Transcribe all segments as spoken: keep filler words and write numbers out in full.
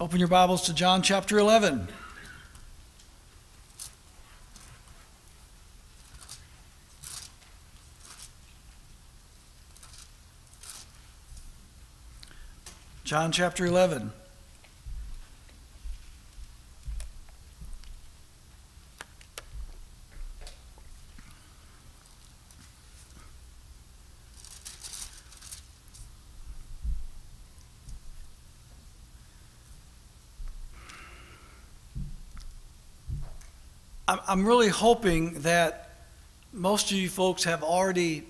Open your Bibles to John chapter eleven. John chapter eleven. I'm really hoping that most of you folks have already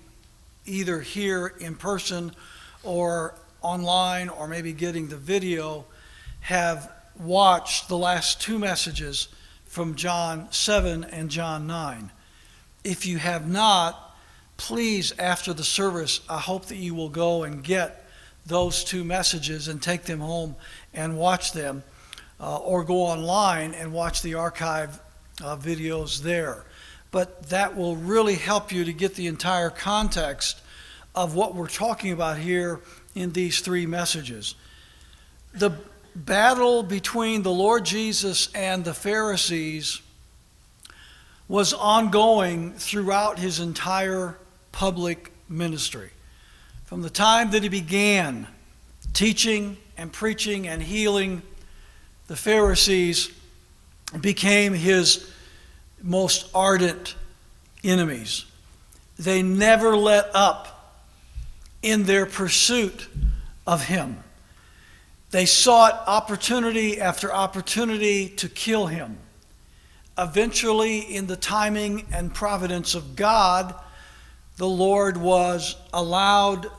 either here in person or online or maybe getting the video have watched the last two messages from John seven and John nine. If you have not, please, after the service, I hope that you will go and get those two messages and take them home and watch them, uh, or go online and watch the archive Uh, videos there. But that will really help you to get the entire context of what we're talking about here in these three messages. The battle between the Lord Jesus and the Pharisees was ongoing throughout his entire public ministry. From the time that he began teaching and preaching and healing, the Pharisees became his most ardent enemies. They never let up in their pursuit of him. They sought opportunity after opportunity to kill him. Eventually, in the timing and providence of God, the Lord was allowed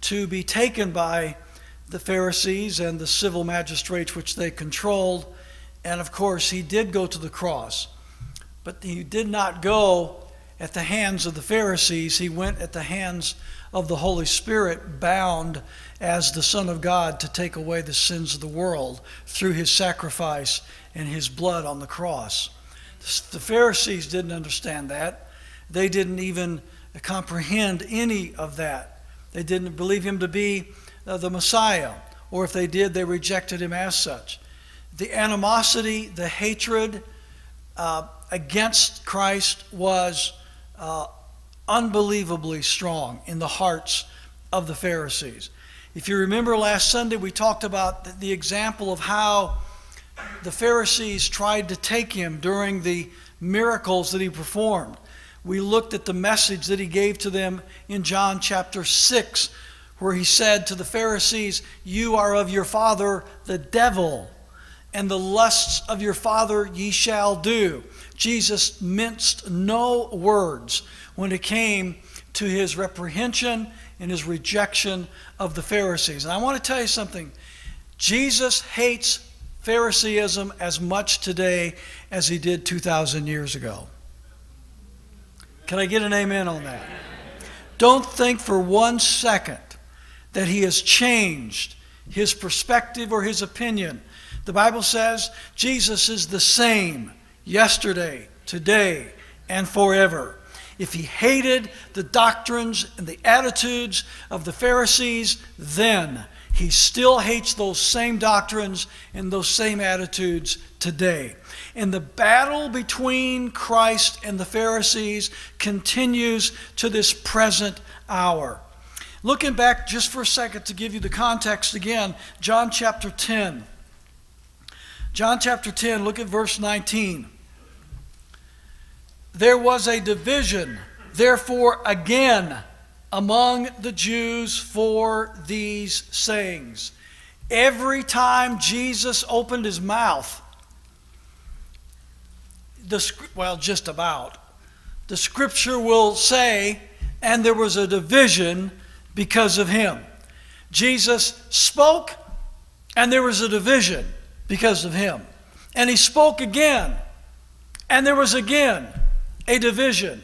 to be taken by the Pharisees and the civil magistrates which they controlled. And of course, he did go to the cross, but he did not go at the hands of the Pharisees. He went at the hands of the Holy Spirit, bound as the Son of God to take away the sins of the world through his sacrifice and his blood on the cross. The Pharisees didn't understand that. They didn't even comprehend any of that. They didn't believe him to be the Messiah, or if they did, they rejected him as such. The animosity, the hatred uh, against Christ was uh, unbelievably strong in the hearts of the Pharisees. If you remember last Sunday, we talked about the example of how the Pharisees tried to take him during the miracles that he performed. We looked at the message that he gave to them in John chapter six, where he said to the Pharisees, "You are of your father, the devil, and the lusts of your father ye shall do." Jesus minced no words when it came to his reprehension and his rejection of the Pharisees. And I want to tell you something. Jesus hates Phariseeism as much today as he did two thousand years ago. Can I get an amen on that? Don't think for one second that he has changed his perspective or his opinion. The Bible says Jesus is the same yesterday, today, and forever. If he hated the doctrines and the attitudes of the Pharisees then, he still hates those same doctrines and those same attitudes today. And the battle between Christ and the Pharisees continues to this present hour. Looking back just for a second to give you the context again, John chapter ten. John chapter ten, look at verse nineteen. "There was a division, therefore, again, among the Jews for these sayings." Every time Jesus opened his mouth, the, well, just about, the scripture will say, "And there was a division because of him." Jesus spoke, and there was a division because of him. And he spoke again, and there was again a division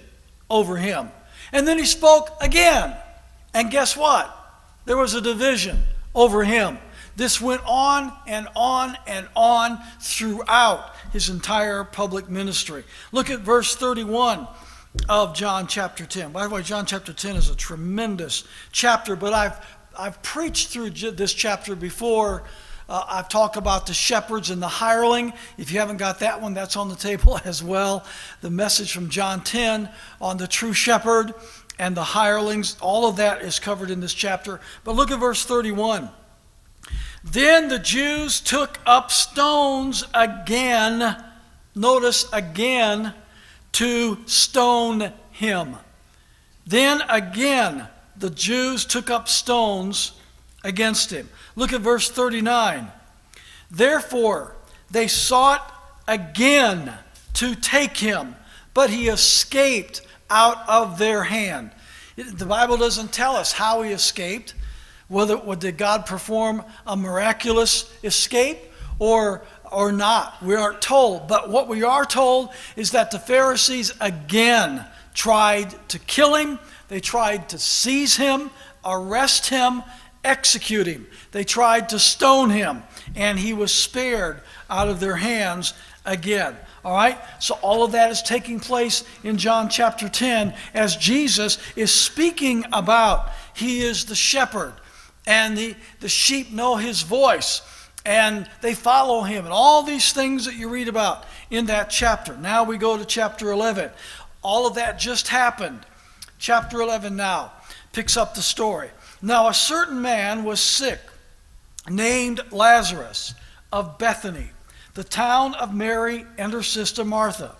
over him. And then he spoke again, and guess what? There was a division over him. This went on and on and on throughout his entire public ministry. Look at verse thirty-one of John chapter ten. By the way, John chapter ten is a tremendous chapter, but I've, I've preached through this chapter before Uh, I've talked about the shepherds and the hireling. If you haven't got that one, that's on the table as well. The message from John ten on the true shepherd and the hirelings, all of that is covered in this chapter. But look at verse thirty-one. Then the Jews took up stones again, notice again, to stone him. Then again, the Jews took up stones against him. Look at verse thirty-nine. Therefore, they sought again to take him, but he escaped out of their hand. The Bible doesn't tell us how he escaped. Whether did God perform a miraculous escape or, or not? We aren't told. But what we are told is that the Pharisees again tried to kill him. They tried to seize him, arrest him, execute him. They tried to stone him, and he was spared out of their hands again. All right? So all of that is taking place in John chapter ten as Jesus is speaking about he is the shepherd, and the, the sheep know his voice, and they follow him, and all these things that you read about in that chapter. Now we go to chapter eleven. All of that just happened. Chapter eleven now picks up the story. Now a certain man was sick, named Lazarus of Bethany, the town of Mary and her sister Martha.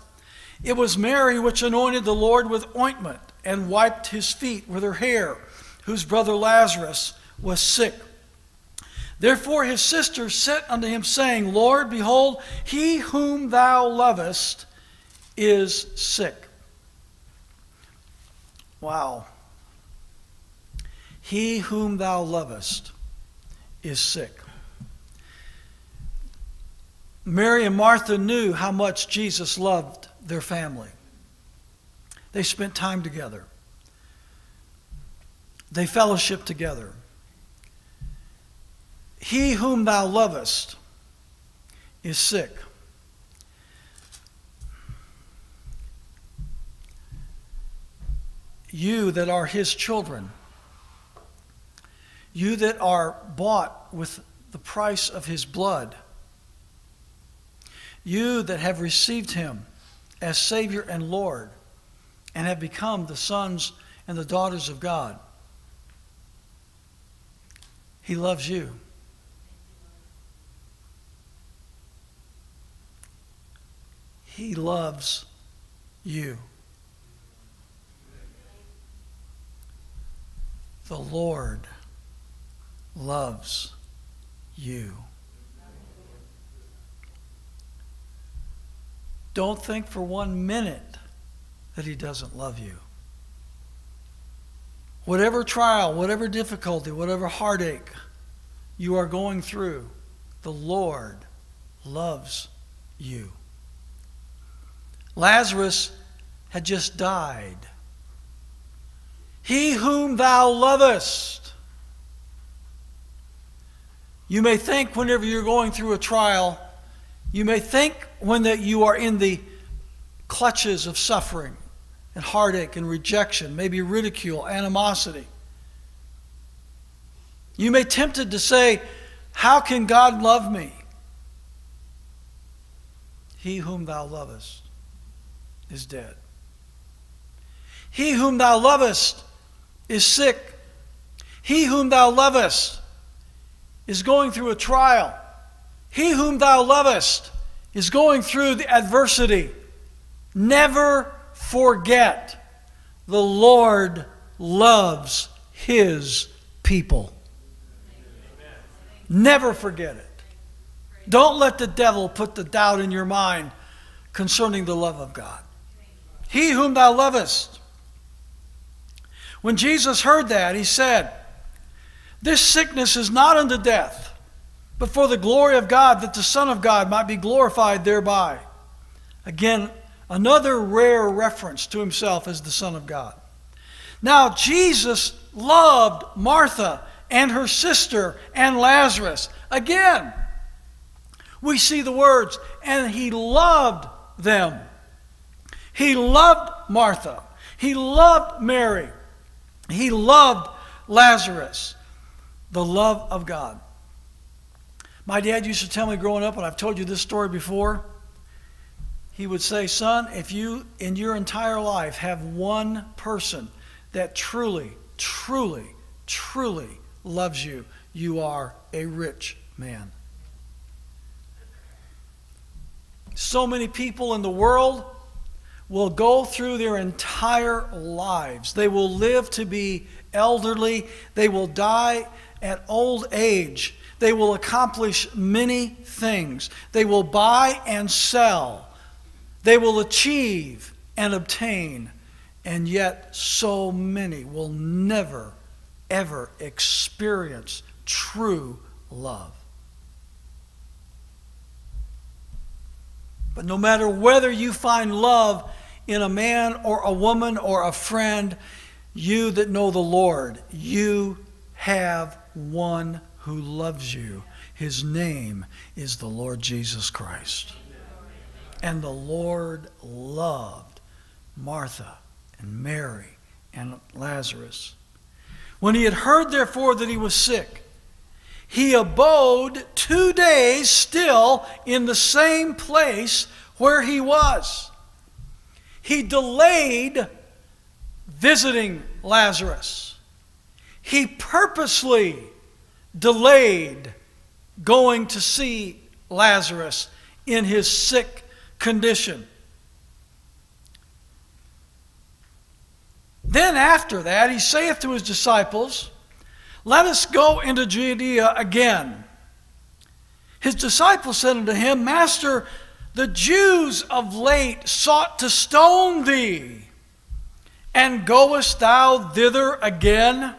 It was Mary which anointed the Lord with ointment and wiped his feet with her hair, whose brother Lazarus was sick. Therefore his sister sent unto him, saying, Lord, behold, he whom thou lovest is sick. Wow. He whom thou lovest is sick. Mary and Martha knew how much Jesus loved their family. They spent time together. They fellowshiped together. He whom thou lovest is sick. You that are his children, you that are bought with the price of his blood, you that have received him as Savior and Lord and have become the sons and the daughters of God, he loves you. He loves you. The Lord loves you. Don't think for one minute that he doesn't love you. Whatever trial, whatever difficulty, whatever heartache you are going through, the Lord loves you. Lazarus had just died. He whom thou lovest. You may think whenever you're going through a trial, you may think when that you are in the clutches of suffering and heartache and rejection, maybe ridicule, animosity. You may be tempted to say, how can God love me? He whom thou lovest is dead. He whom thou lovest is sick. He whom thou lovest is going through a trial. He whom thou lovest is going through the adversity. Never forget, the Lord loves his people. Amen. Never forget it. Don't let the devil put the doubt in your mind concerning the love of God. He whom thou lovest. When Jesus heard that, he said, this sickness is not unto death, but for the glory of God, that the Son of God might be glorified thereby. Again, another rare reference to himself as the Son of God. Now, Jesus loved Martha and her sister and Lazarus. Again, we see the words, and he loved them. He loved Martha. He loved Mary. He loved Lazarus, the love of God. My dad used to tell me growing up, and I've told you this story before, he would say, son, if you in your entire life have one person that truly, truly, truly loves you, you are a rich man. So many people in the world will go through their entire lives. They will live to be elderly. They will die at old age. They will accomplish many things. They will buy and sell. They will achieve and obtain. And yet so many will never, ever experience true love. But no matter whether you find love in a man or a woman or a friend, you that know the Lord, you have one who loves you. His name is the Lord Jesus Christ. And the Lord loved Martha and Mary and Lazarus. When he had heard, therefore, that he was sick, he abode two days still in the same place where he was. He delayed visiting Lazarus. He purposely delayed going to see Lazarus in his sick condition. Then after that, he saith to his disciples, let us go into Judea again. His disciples said unto him, Master, the Jews of late sought to stone thee, and goest thou thither again?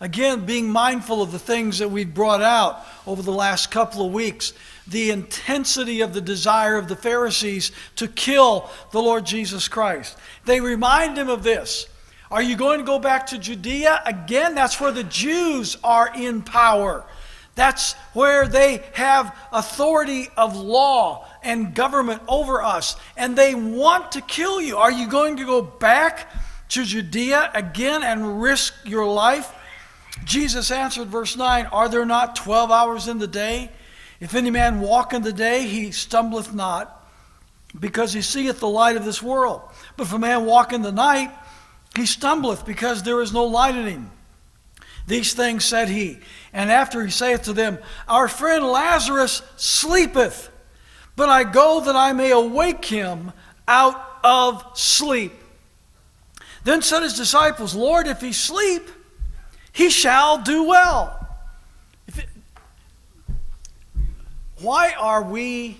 Again, being mindful of the things that we've brought out over the last couple of weeks, the intensity of the desire of the Pharisees to kill the Lord Jesus Christ. They remind him of this. Are you going to go back to Judea? Again, that's where the Jews are in power. That's where they have authority of law and government over us. And they want to kill you. Are you going to go back to Judea again and risk your life? Jesus answered, verse nine, are there not twelve hours in the day? If any man walk in the day, he stumbleth not, because he seeth the light of this world. But if a man walk in the night, he stumbleth, because there is no light in him. These things said he. And after he saith to them, our friend Lazarus sleepeth, but I go that I may awake him out of sleep. Then said his disciples, Lord, if he sleep, he shall do well. If it, why are we,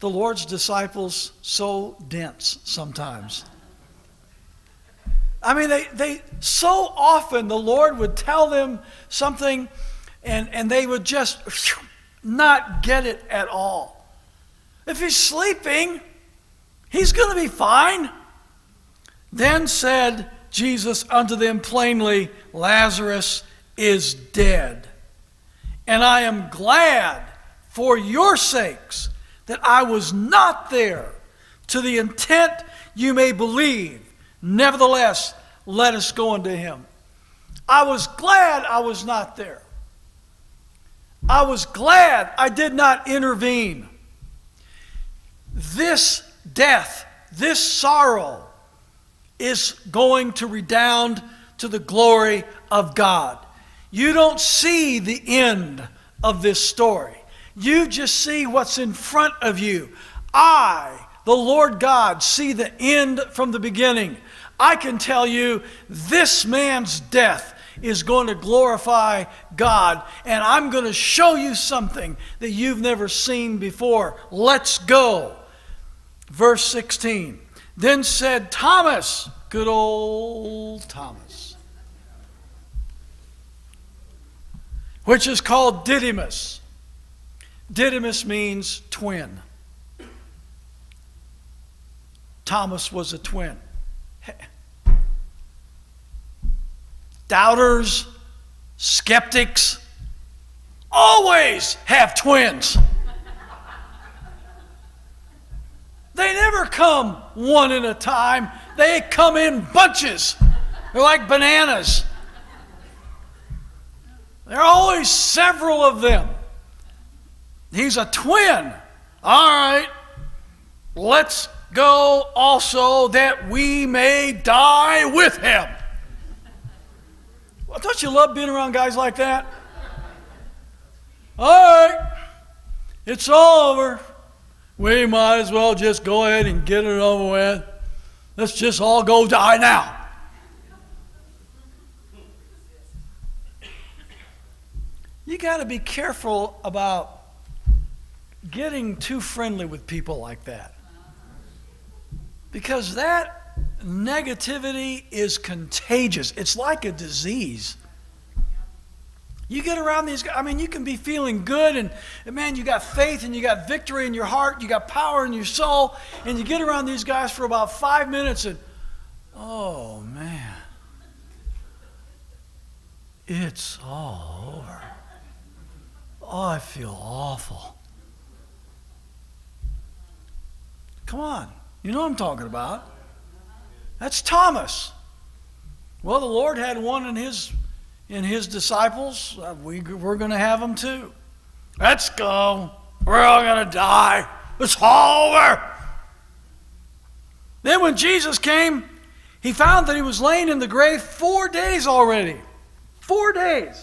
the Lord's disciples, so dense sometimes? I mean, they, they so often the Lord would tell them something and, and they would just not get it at all. If he's sleeping, he's going to be fine. Then said Jesus unto them plainly, Lazarus is dead. And I am glad for your sakes that I was not there, to the intent you may believe. Nevertheless, let us go unto him. I was glad I was not there. I was glad I did not intervene. This death, this sorrow, is going to redound to the glory of God. You don't see the end of this story. You just see what's in front of you. I, the Lord God, see the end from the beginning. I can tell you this man's death is going to glorify God, and I'm going to show you something that you've never seen before. Let's go. Verse sixteen. Then said Thomas, good old Thomas, which is called Didymus. Didymus means twin. Thomas was a twin. Doubters, skeptics, always have twins. They never come one at a time. They come in bunches. They're like bananas. There are always several of them. He's a twin. All right, let's go also that we may die with him. Well, don't you love being around guys like that? All right, it's over. We might as well just go ahead and get it over with. Let's just all go die now. You got to be careful about getting too friendly with people like that, because that negativity is contagious. It's like a disease. You get around these guys, I mean, you can be feeling good, and, and man, you got faith, and you got victory in your heart, you got power in your soul, and you get around these guys for about five minutes, and oh, man, it's all over. Oh, I feel awful. Come on. You know what I'm talking about. That's Thomas. Well, the Lord had one in his, in his disciples. Uh, we, we're going to have them too. Let's go. We're all going to die. It's all over. Then when Jesus came, he found that he was laying in the grave four days already. Four days.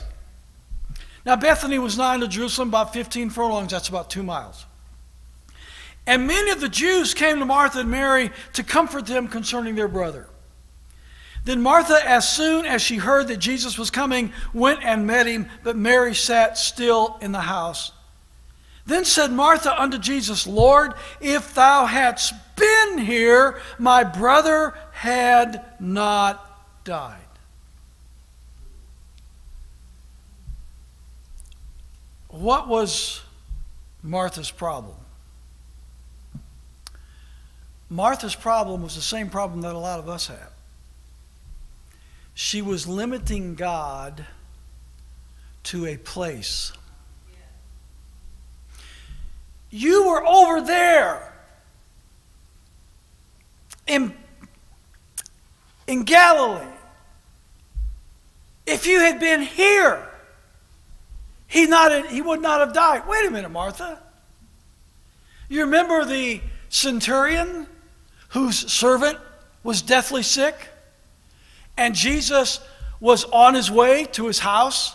Now, Bethany was nigh to Jerusalem, about fifteen furlongs. That's about two miles. And many of the Jews came to Martha and Mary to comfort them concerning their brother. Then Martha, as soon as she heard that Jesus was coming, went and met him, but Mary sat still in the house. Then said Martha unto Jesus, Lord, if thou hadst been here, my brother had not died. What was Martha's problem? Martha's problem was the same problem that a lot of us have. She was limiting God to a place. You were over there in, in Galilee. If you had been here, He, not, he would not have died. Wait a minute, Martha. You remember the centurion whose servant was deathly sick, and Jesus was on his way to his house,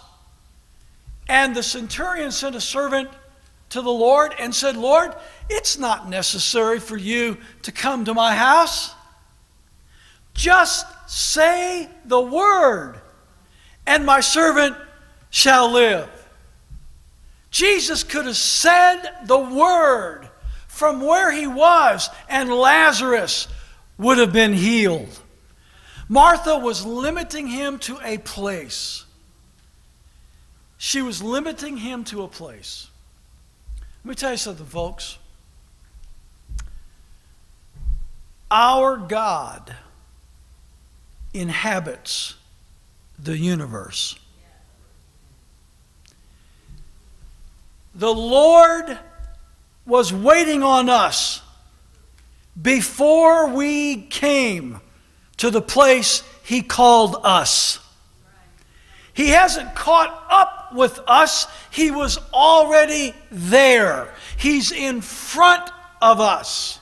and the centurion sent a servant to the Lord and said, Lord, it's not necessary for you to come to my house. Just say the word, and my servant shall live. Jesus could have said the word from where he was, and Lazarus would have been healed. Martha was limiting him to a place. She was limiting him to a place. Let me tell you something, folks. Our God inhabits the universe. The Lord was waiting on us before we came to the place He called us. He hasn't caught up with us. He was already there. He's in front of us.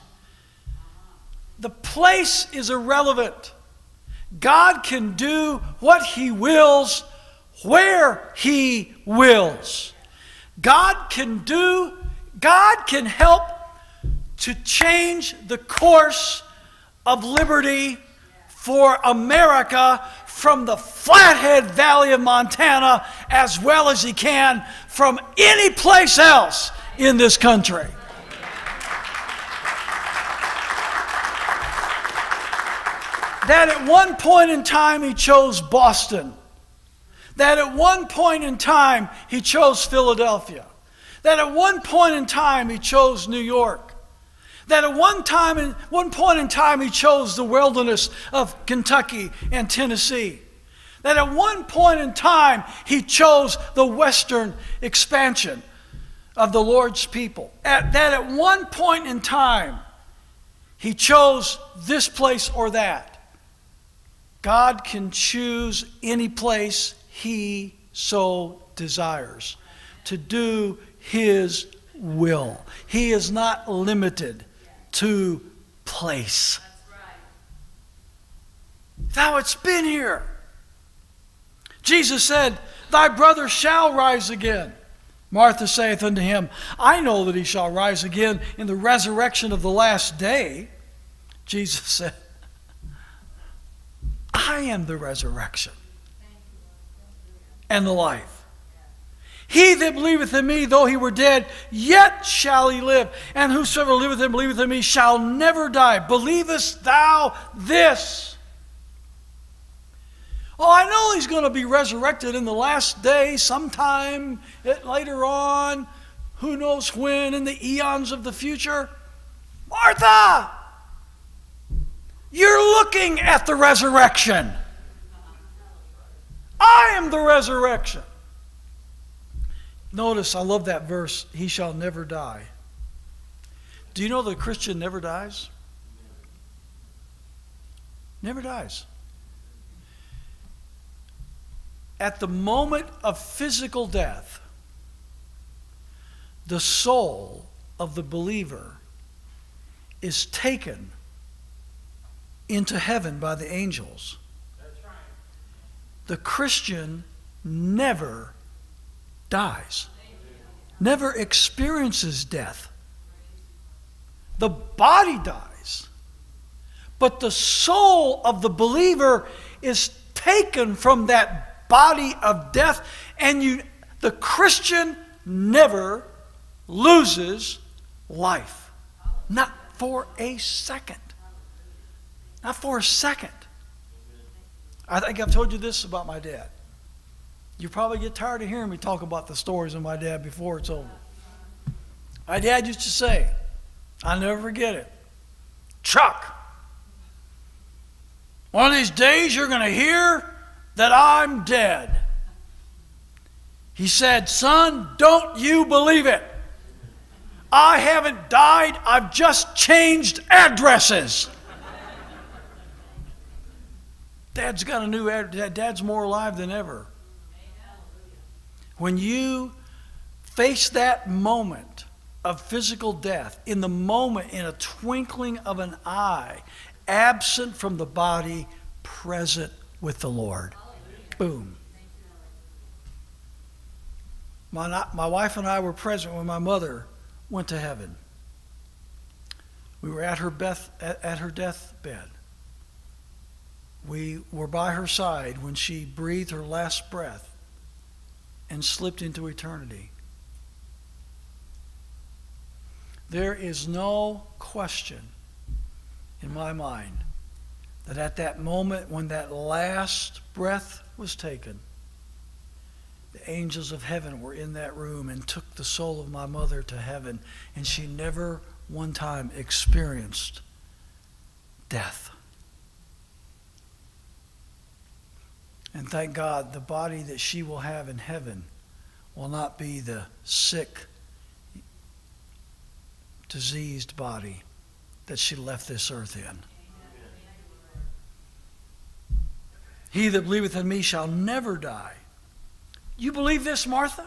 The place is irrelevant. God can do what He wills, where He wills. God can do, God can help to change the course of liberty for America from the Flathead Valley of Montana, as well as He can from any place else in this country. That at one point in time He chose Boston. That at one point in time, He chose Philadelphia. That at one point in time, He chose New York. That at one, time in, one point in time, He chose the wilderness of Kentucky and Tennessee. That at one point in time, He chose the western expansion of the Lord's people. At, that at one point in time, He chose this place or that. God can choose any place He so desires to do His will. He is not limited to place. Thou hast been here. Jesus said, thy brother shall rise again. Martha saith unto him, I know that he shall rise again in the resurrection of the last day. Jesus said, I am the resurrection and the life. He that believeth in me, though he were dead, yet shall he live. And whosoever liveth and believeth in me shall never die. Believest thou this? Oh, I know he's going to be resurrected in the last day, sometime later on, who knows when, in the eons of the future. Martha, you're looking at the resurrection. I am the resurrection. Notice, I love that verse, he shall never die. Do you know that a Christian never dies? Never dies. At the moment of physical death, the soul of the believer is taken into heaven by the angels. That's right. The Christian never dies, never experiences death. The body dies, but the soul of the believer is taken from that body of death, and you, the Christian never loses life. Not for a second. Not for a second. I think I've told you this about my dad. You probably get tired of hearing me talk about the stories of my dad before it's over. My dad used to say, I'll never forget it, Chuck, one of these days you're going to hear that I'm dead. He said, son, don't you believe it. I haven't died, I've just changed addresses. Dad's got a new address. Dad's more alive than ever. When you face that moment of physical death, in the moment, in a twinkling of an eye, absent from the body, present with the Lord. Boom. My, my wife and I were present when my mother went to heaven. We were at her, Beth, at, at her deathbed. We were by her side when she breathed her last breath and slipped into eternity. There is no question in my mind that at that moment when that last breath was taken, the angels of heaven were in that room and took the soul of my mother to heaven, and she never one time experienced death. And thank God, the body that she will have in heaven will not be the sick, diseased body that she left this earth in. He that believeth in me shall never die. You believe this, Martha?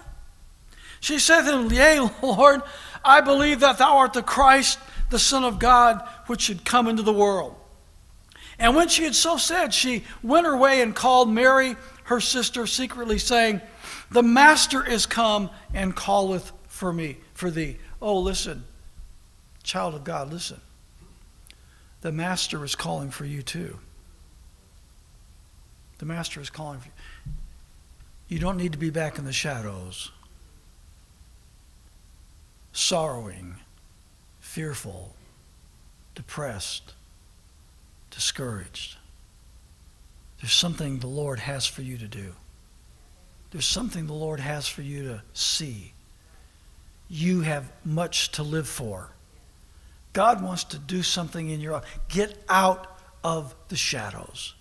She saith unto him, Yea, Lord, I believe that thou art the Christ, the Son of God, which should come into the world. And when she had so said, she went her way and called Mary, her sister, secretly, saying, The Master is come and calleth for me, for thee. Oh, listen, child of God, listen. The Master is calling for you too. The Master is calling for you. You don't need to be back in the shadows, sorrowing, fearful, depressed, discouraged. There's something the Lord has for you to do. There's something the Lord has for you to see. You have much to live for. God wants to do something in your life. Get out of the shadows.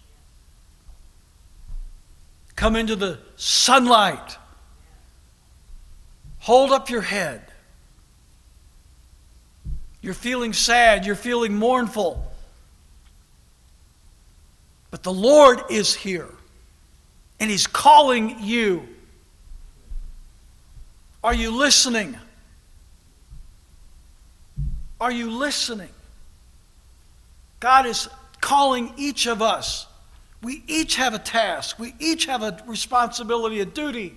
Come into the sunlight. Hold up your head. You're feeling sad. You're feeling mournful. But the Lord is here, and He's calling you. Are you listening? Are you listening? God is calling each of us. We each have a task. We each have a responsibility, a duty,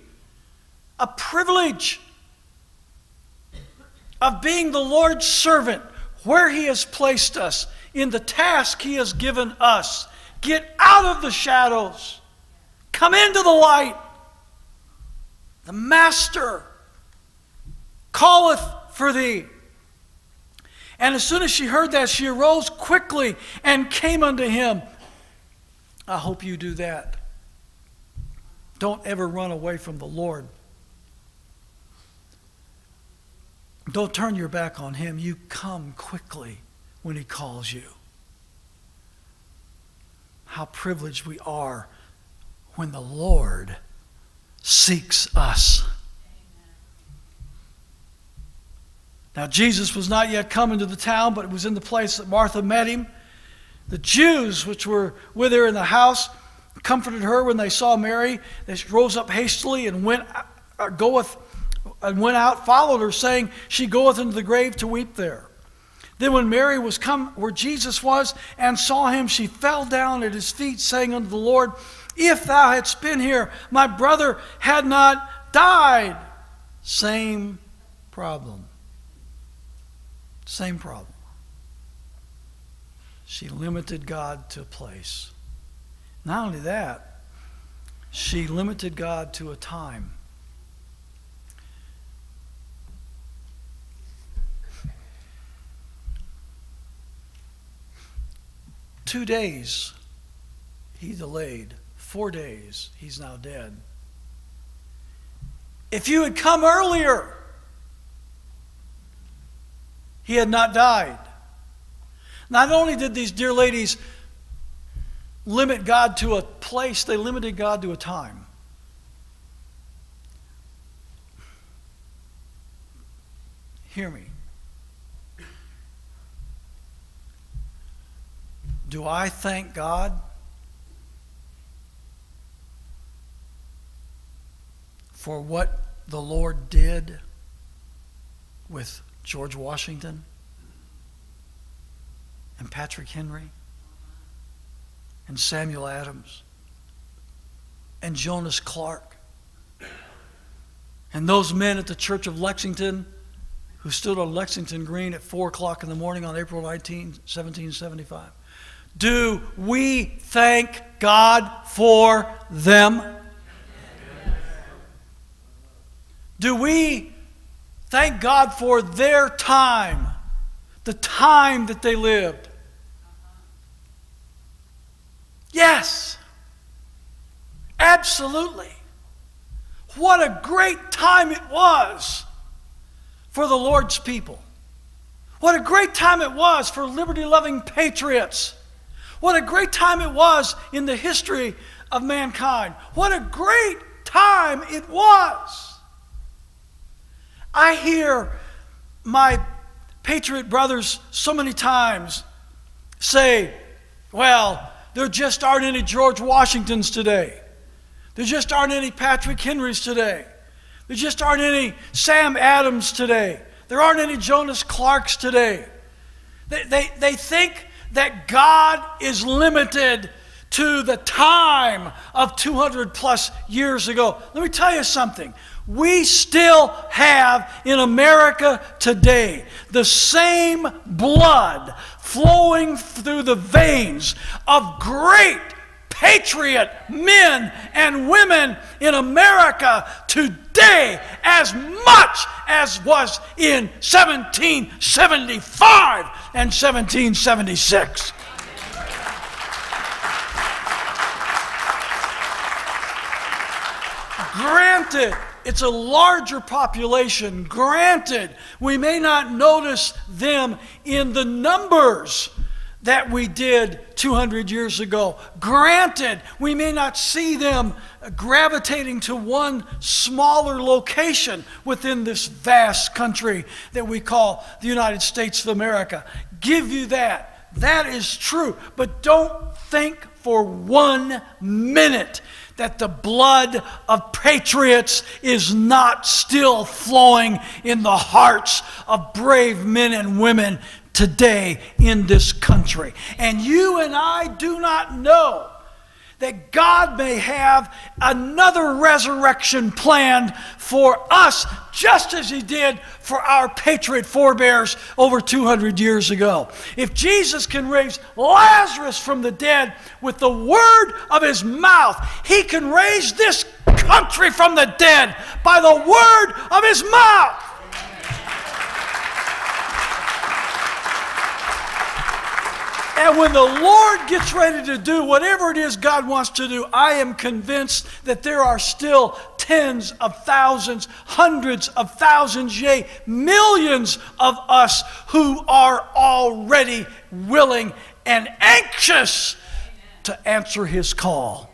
a privilege of being the Lord's servant where He has placed us, in the task He has given us. Get out of the shadows. Come into the light. The Master calleth for thee. And as soon as she heard that, she arose quickly and came unto him. I hope you do that. Don't ever run away from the Lord. Don't turn your back on Him. You come quickly when He calls you. How privileged we are when the Lord seeks us. Now, Jesus was not yet come into the town, but it was in the place that Martha met Him. The Jews, which were with her in the house, comforted her when they saw Mary. They rose up hastily and went, uh, goeth, and went out, followed her, saying, She goeth into the grave to weep there. Then when Mary was come where Jesus was and saw Him, she fell down at His feet, saying unto the Lord, If thou hadst been here, my brother had not died. Same problem. Same problem. She limited God to a place. Not only that, she limited God to a time. Two days he delayed. Four days he's now dead. If you had come earlier, he had not died. Not only did these dear ladies limit God to a place, they limited God to a time. Hear me. Do I thank God for what the Lord did with George Washington and Patrick Henry and Samuel Adams and Jonas Clark and those men at the Church of Lexington who stood on Lexington Green at four o'clock in the morning on April nineteenth, seventeen seventy-five? Do we thank God for them? Do we thank God for their time, the time that they lived? Yes, absolutely. What a great time it was for the Lord's people. What a great time it was for liberty-loving patriots. What a great time it was in the history of mankind. What a great time it was. I hear my patriot brothers so many times say, well, there just aren't any George Washingtons today. There just aren't any Patrick Henrys today. There just aren't any Sam Adams today. There aren't any Jonas Clarks today. They, they, they think that God is limited to the time of two hundred plus years ago. Let me tell you something. We still have in America today the same blood flowing through the veins of great patriot men and women in America today as much as was in seventeen seventy-five and seventeen seventy-six. Granted, it's a larger population. Granted, we may not notice them in the numbers that we did two hundred years ago. Granted, we may not see them gravitating to one smaller location within this vast country that we call the United States of America. Give you that. That is true. But don't think for one minute that the blood of patriots is not still flowing in the hearts of brave men and women today in this country. And you and I do not know that God may have another resurrection planned for us, just as he did for our patriot forebears over two hundred years ago. If Jesus can raise Lazarus from the dead with the word of his mouth, he can raise this country from the dead by the word of his mouth. And when the Lord gets ready to do whatever it is God wants to do, I am convinced that there are still tens of thousands, hundreds of thousands, yea, millions of us who are already willing and anxious to answer his call.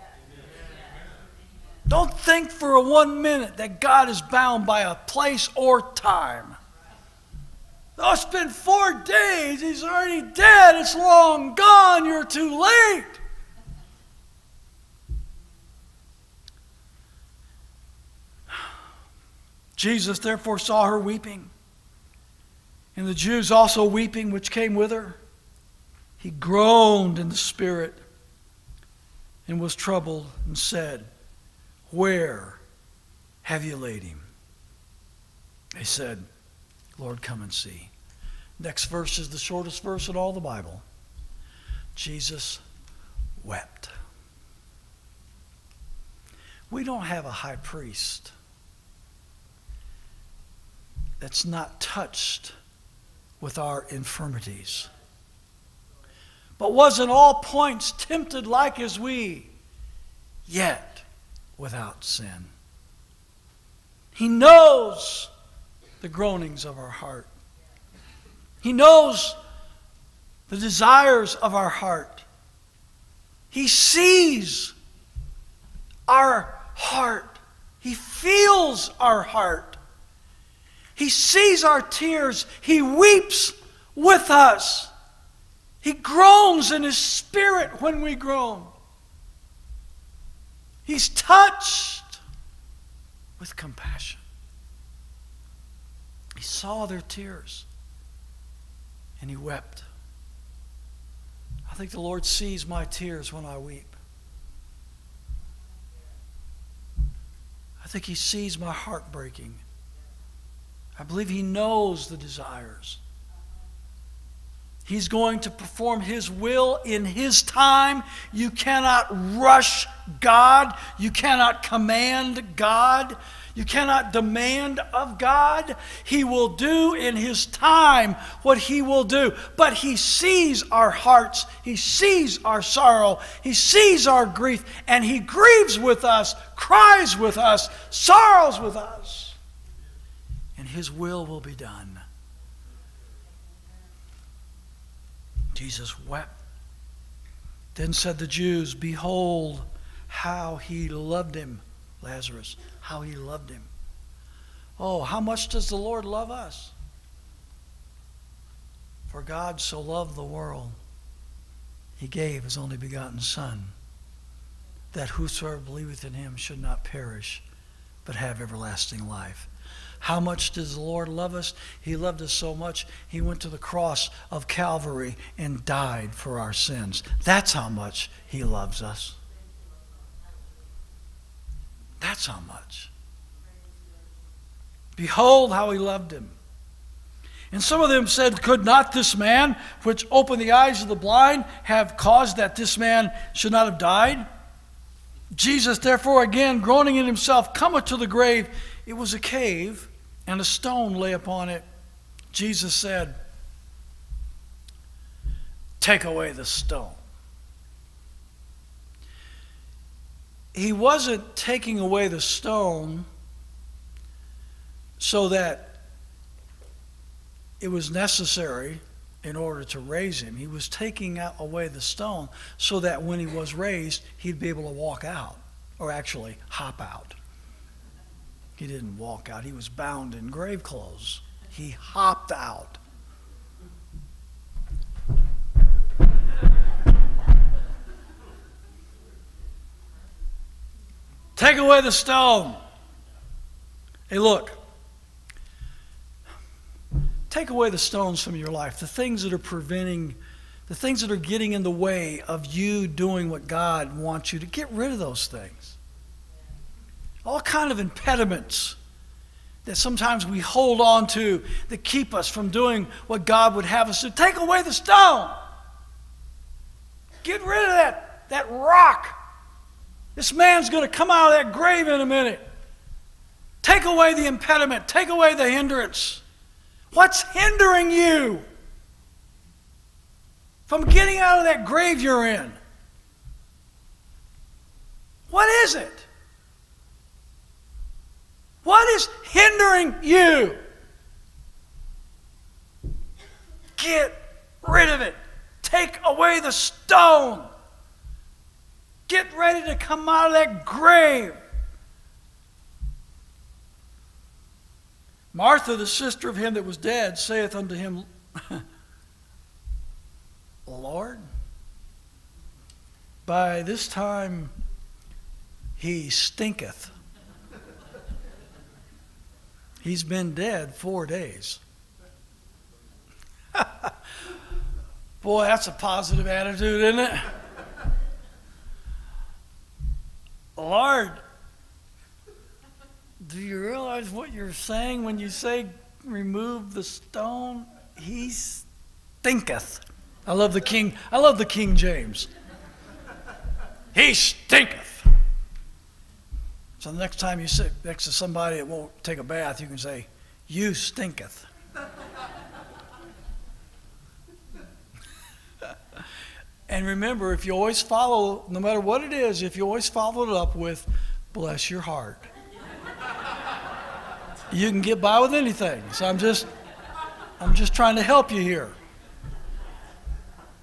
Don't think for a one minute that God is bound by a place or time. Oh, it's been four days. He's already dead. It's long gone. You're too late. Jesus therefore saw her weeping, and the Jews also weeping, which came with her. He groaned in the spirit and was troubled and said, "Where have you laid him?" They said, "Lord, come and see." Next verse is the shortest verse in all the Bible. Jesus wept. We don't have a high priest that's not touched with our infirmities, but was in all points tempted like as we, yet without sin. He knows the groanings of our heart. He knows the desires of our heart. He sees our heart. He feels our heart. He sees our tears. He weeps with us. He groans in his spirit when we groan. He's touched with compassion. He saw their tears, and he wept. I think the Lord sees my tears when I weep. I think he sees my heart breaking. I believe he knows the desires. He's going to perform his will in his time. You cannot rush God. You cannot command God. You cannot demand of God. He will do in his time what he will do. But he sees our hearts. He sees our sorrow. He sees our grief. And he grieves with us, cries with us, sorrows with us. And his will will be done. Jesus wept. Then said the Jews, "Behold how he loved him," Lazarus. How he loved him. Oh, how much does the Lord love us? For God so loved the world, he gave his only begotten Son, that whosoever believeth in him should not perish, but have everlasting life. How much does the Lord love us? He loved us so much, he went to the cross of Calvary and died for our sins. That's how much he loves us. That's how much. Behold how he loved him. And some of them said, "Could not this man, which opened the eyes of the blind, have caused that this man should not have died?" Jesus therefore again, groaning in himself, cometh to the grave. It was a cave, and a stone lay upon it. Jesus said, "Take away the stone." He wasn't taking away the stone so that it was necessary in order to raise him. He was taking out away the stone so that when he was raised, he'd be able to walk out, or actually hop out. He didn't walk out. He was bound in grave clothes. He hopped out. Take away the stone. Hey, look. take away the stones from your life, the things that are preventing, the things that are getting in the way of you doing what God wants you to. Get rid of those things. All kind of impediments that sometimes we hold on to that keep us from doing what God would have us do. Take away the stone. Get rid of that, that rock. This man's going to come out of that grave in a minute. Take away the impediment. Take away the hindrance. What's hindering you from getting out of that grave you're in? What is it? What is hindering you? Get rid of it. Take away the stone. Get ready to come out of that grave. Martha, the sister of him that was dead, saith unto him, Lord, by this time he stinketh. He's been dead four days. Boy, that's a positive attitude, isn't it? Lord, do you realize what you're saying when you say remove the stone? He stinketh. I love the King, I love the King James. He stinketh. So the next time you sit next to somebody that won't take a bath, you can say, you stinketh. And remember, if you always follow, no matter what it is, if you always follow it up with, bless your heart, you can get by with anything. So I'm just, I'm just trying to help you here.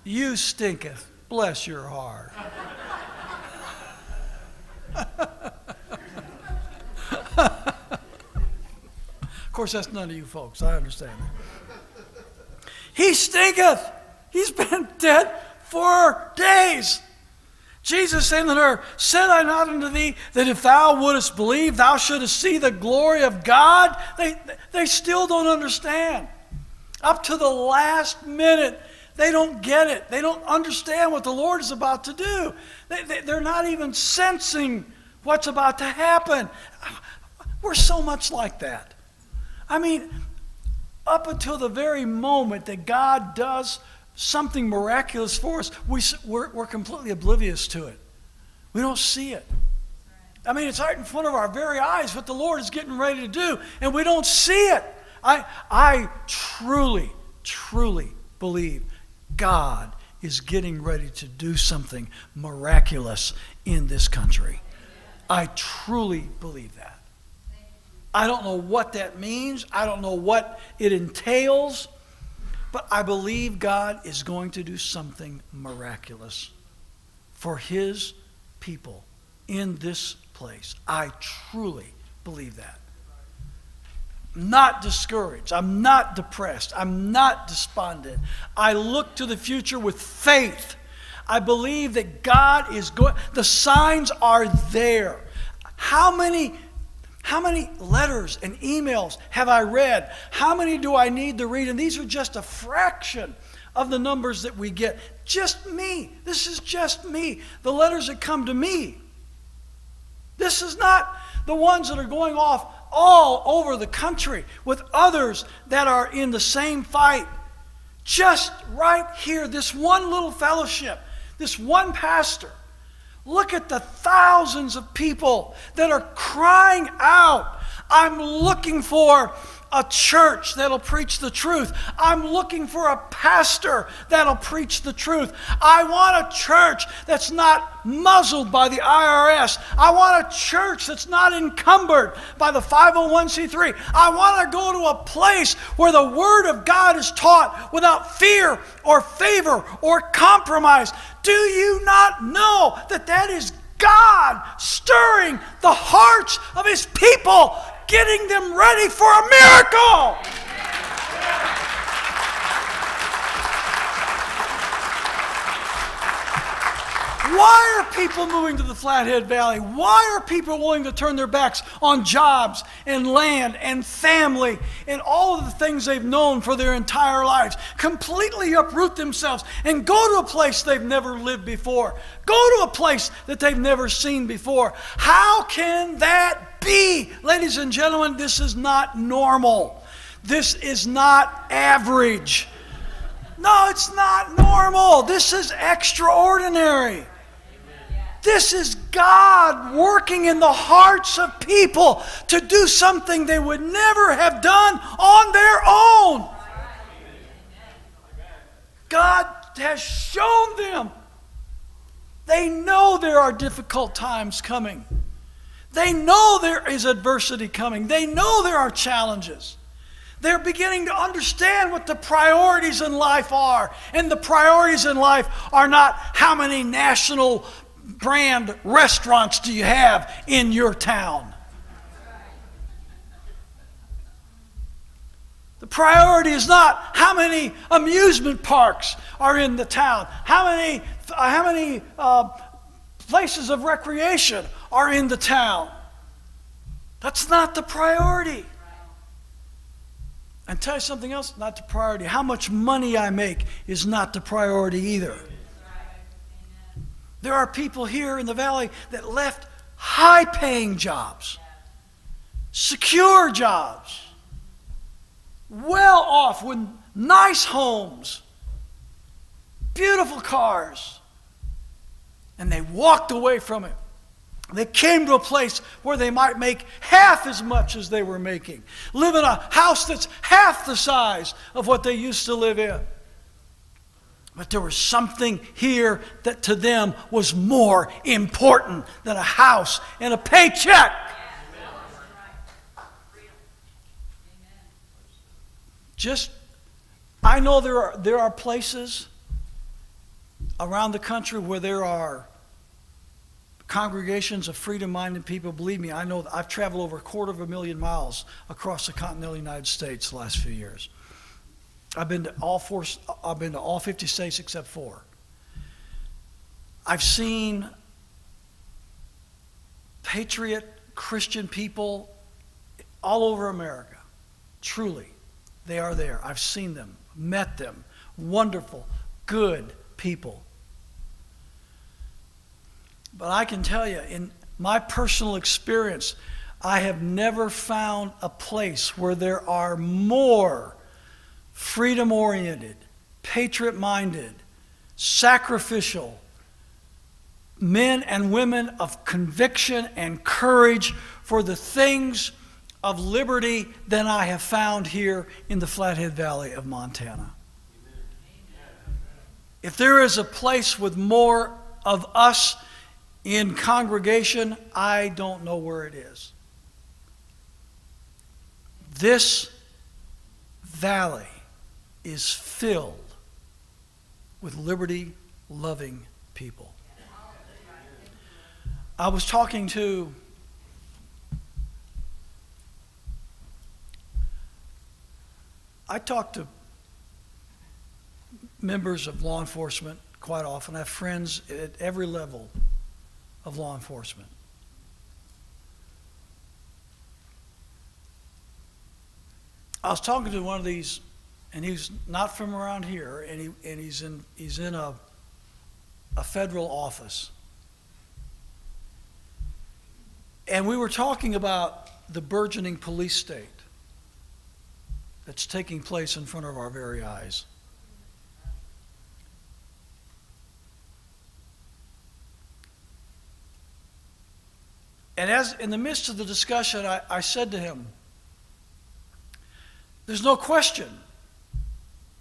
You stinketh, bless your heart. Of course, that's none of you folks. I understand that. He stinketh. He's been dead four days. Jesus said unto her, said I not unto thee that if thou wouldest believe, thou shouldest see the glory of God? They, they still don't understand. Up to the last minute, they don't get it. They don't understand what the Lord is about to do. They, they, they're not even sensing what's about to happen. We're so much like that. I mean, up until the very moment that God does something miraculous for us, we, we're, we're completely oblivious to it. We don't see it. I mean, it's right in front of our very eyes what the Lord is getting ready to do, and we don't see it. I, I truly, truly believe God is getting ready to do something miraculous in this country. I truly believe that. I don't know what that means. I don't know what it entails. But I believe God is going to do something miraculous for His people in this place. I truly believe that. I'm not discouraged. I'm not depressed. I'm not despondent. I look to the future with faith. I believe that God is going. The signs are there. How many How many letters and emails have I read? How many do I need to read? And these are just a fraction of the numbers that we get. Just me. This is just me. The letters that come to me. This is not the ones that are going off all over the country with others that are in the same fight. Just right here, this one little fellowship, this one pastor. Look at the thousands of people that are crying out. I'm looking for a church that'll preach the truth. I'm looking for a pastor that'll preach the truth. I want a church that's not muzzled by the I R S. I want a church that's not encumbered by the five oh one c three. I want to go to a place where the Word of God is taught without fear or favor or compromise. Do you not know that that is God stirring the hearts of His people, getting them ready for a miracle? Why are people moving to the Flathead Valley? Why are people willing to turn their backs on jobs and land and family and all of the things they've known for their entire lives? Completely uproot themselves and go to a place they've never lived before. Go to a place that they've never seen before. How can that be? Ladies and gentlemen, this is not normal. This is not average. No, it's not normal. This is extraordinary. This is God working in the hearts of people to do something they would never have done on their own. God has shown them. They know there are difficult times coming. They know there is adversity coming. They know there are challenges. They're beginning to understand what the priorities in life are. And the priorities in life are not how many national brand restaurants do you have in your town. The priority is not how many amusement parks are in the town, how many, how many uh, places of recreation are in the town. That's not the priority. And tell you something else, not the priority. How much money I make is not the priority either. There are people here in the valley that left high-paying jobs, secure jobs, well off with nice homes, beautiful cars, and they walked away from it. They came to a place where they might make half as much as they were making, live in a house that's half the size of what they used to live in. But there was something here that to them was more important than a house and a paycheck. Just, I know there are, there are places around the country where there are congregations of freedom-minded people. Believe me, I know that I've traveled over a quarter of a million miles across the continental United States the last few years. I've been to all four, I've been to all fifty states except four. I've seen patriot Christian people all over America. Truly, they are there. I've seen them, met them, wonderful, good people. But I can tell you, in my personal experience, I have never found a place where there are more freedom-oriented, patriot-minded, sacrificial men and women of conviction and courage for the things of liberty than I have found here in the Flathead Valley of Montana. If there is a place with more of us in congregation, I don't know where it is. This valley is filled with liberty-loving people. I was talking to I talk to members of law enforcement quite often. I have friends at every level of law enforcement. I was talking to one of these, and he's not from around here, and he and he's in he's in a a federal office. And we were talking about the burgeoning police state that's taking place in front of our very eyes. And as in the midst of the discussion, I, I said to him, there's no question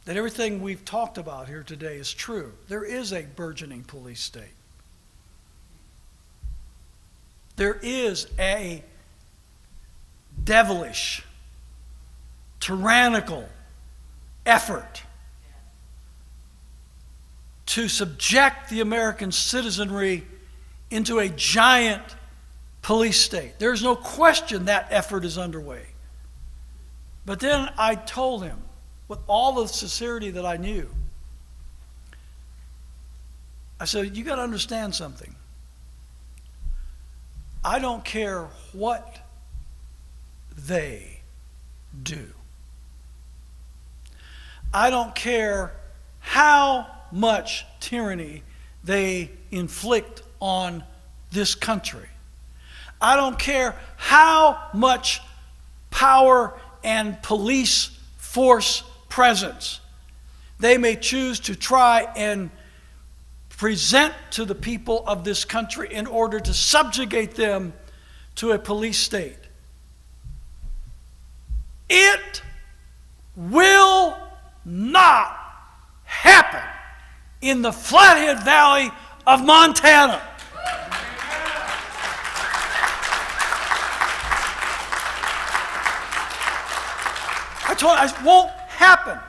that everything we've talked about here today is true. There is a burgeoning police state. There is a devilish, tyrannical effort to subject the American citizenry into a giant police state. There's no question that effort is underway. But then I told him, with all the sincerity that I knew, I said, you got to understand something. I don't care what they do. I don't care how much tyranny they inflict on this country. I don't care how much power and police force presence they may choose to try and present to the people of this country in order to subjugate them to a police state. It will not happen in the Flathead Valley of Montana. I told you, it won't happen.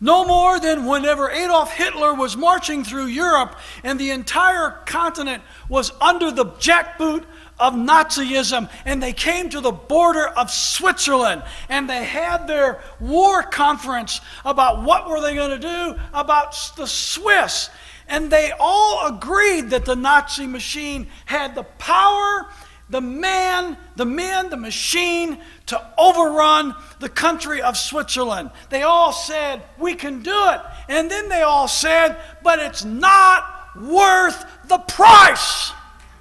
No more than whenever Adolf Hitler was marching through Europe and the entire continent was under the jackboot of Nazism, and they came to the border of Switzerland and they had their war conference about what were they going to do about the Swiss. And they all agreed that the Nazi machine had the power, the man, the men, the machine to overrun the country of Switzerland. They all said, we can do it. And then they all said, but it's not worth the price.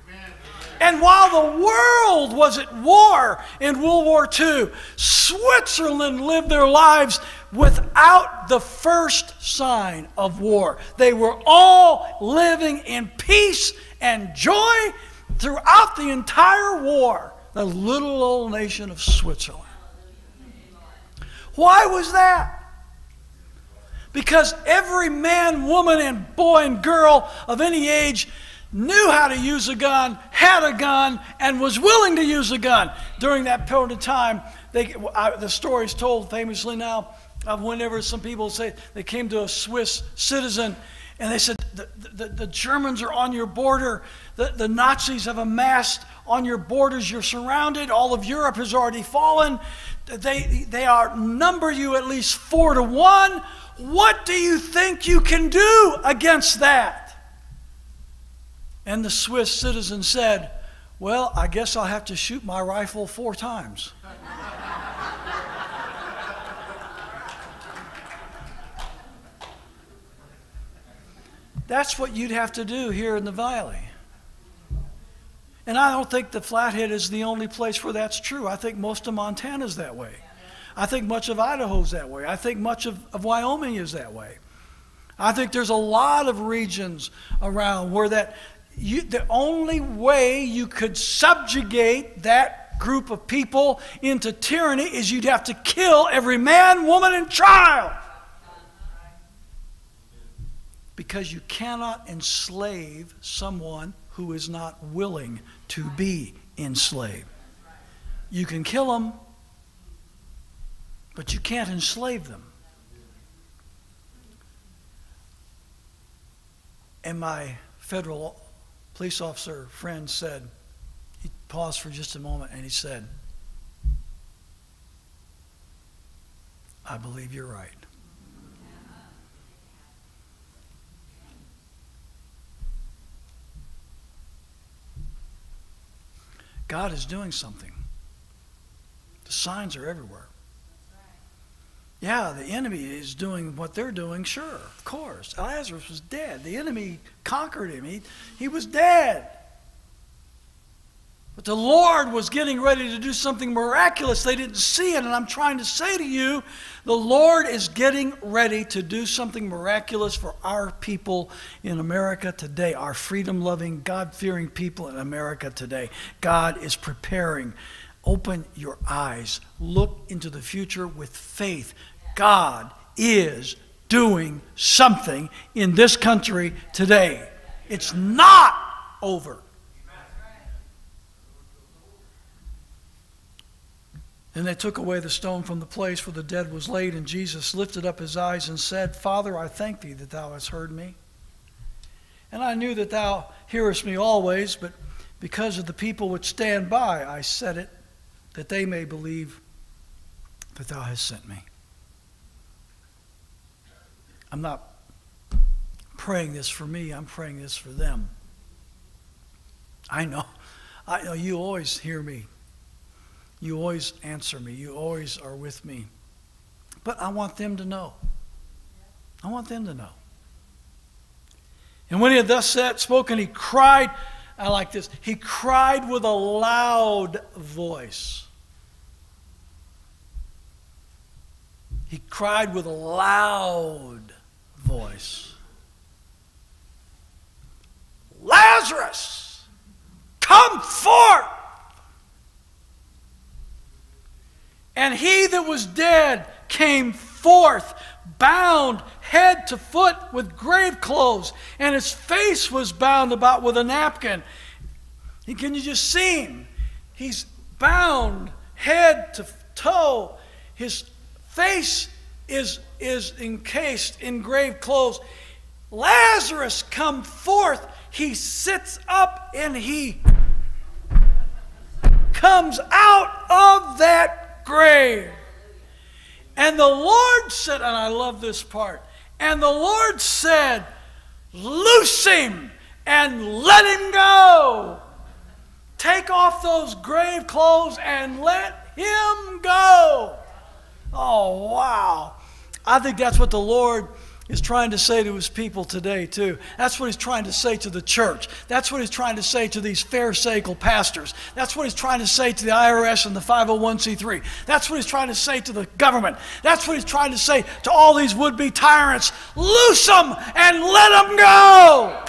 Amen. And while the world was at war in World War Two, Switzerland lived their lives without the first sign of war. They were all living in peace and joy throughout the entire war, the little old nation of Switzerland. Why was that? Because every man, woman, and boy and girl of any age knew how to use a gun, had a gun, and was willing to use a gun. During that period of time, they, I, the story's told famously now of whenever some people say they came to a Swiss citizen and they said, The, the, the Germans are on your border. The, the Nazis have amassed on your borders. You're surrounded. All of Europe has already fallen. They, they outnumber you at least four to one. What do you think you can do against that? And the Swiss citizen said, well, I guess I'll have to shoot my rifle four times. That's what you'd have to do here in the valley. And I don't think the Flathead is the only place where that's true. I think most of Montana's that way. I think much of Idaho's that way. I think much of, of Wyoming is that way. I think there's a lot of regions around where that you, the only way you could subjugate that group of people into tyranny is you'd have to kill every man, woman, and child. Because you cannot enslave someone who is not willing to be enslaved. You can kill them, but you can't enslave them. And my federal police officer friend said, he paused for just a moment and he said, I believe you're right. God is doing something. The signs are everywhere. Yeah, the enemy is doing what they're doing, sure, of course. Lazarus was dead. The enemy conquered him. He, he was dead. But the Lord was getting ready to do something miraculous. They didn't see it, and I'm trying to say to you, the Lord is getting ready to do something miraculous for our people in America today, our freedom-loving, God-fearing people in America today. God is preparing. Open your eyes. Look into the future with faith. God is doing something in this country today. It's not over. And they took away the stone from the place where the dead was laid, and Jesus lifted up his eyes and said, Father, I thank thee that thou hast heard me. And I knew that thou hearest me always, but because of the people which stand by, I said it, that they may believe that thou hast sent me. I'm not praying this for me. I'm praying this for them. I know. I know you always hear me. You always answer me. You always are with me. But I want them to know. I want them to know. And when he had thus said, spoken, he cried. I like this. He cried with a loud voice. He cried with a loud voice. Lazarus, come forth! And he that was dead came forth, bound head to foot with grave clothes, and his face was bound about with a napkin. He, can you just see him? He's bound head to toe. His face is, is encased in grave clothes. Lazarus, come forth. He sits up and he comes out of that grave. And the Lord said, and I love this part, and the Lord said, loose him and let him go. Take off those grave clothes and let him go. Oh, wow. I think that's what the Lord is trying to say to his people today, too. That's what he's trying to say to the church. That's what he's trying to say to these pharisaical pastors. That's what he's trying to say to the I R S and the five oh one c three. That's what he's trying to say to the government. That's what he's trying to say to all these would-be tyrants. Loose them and let them go.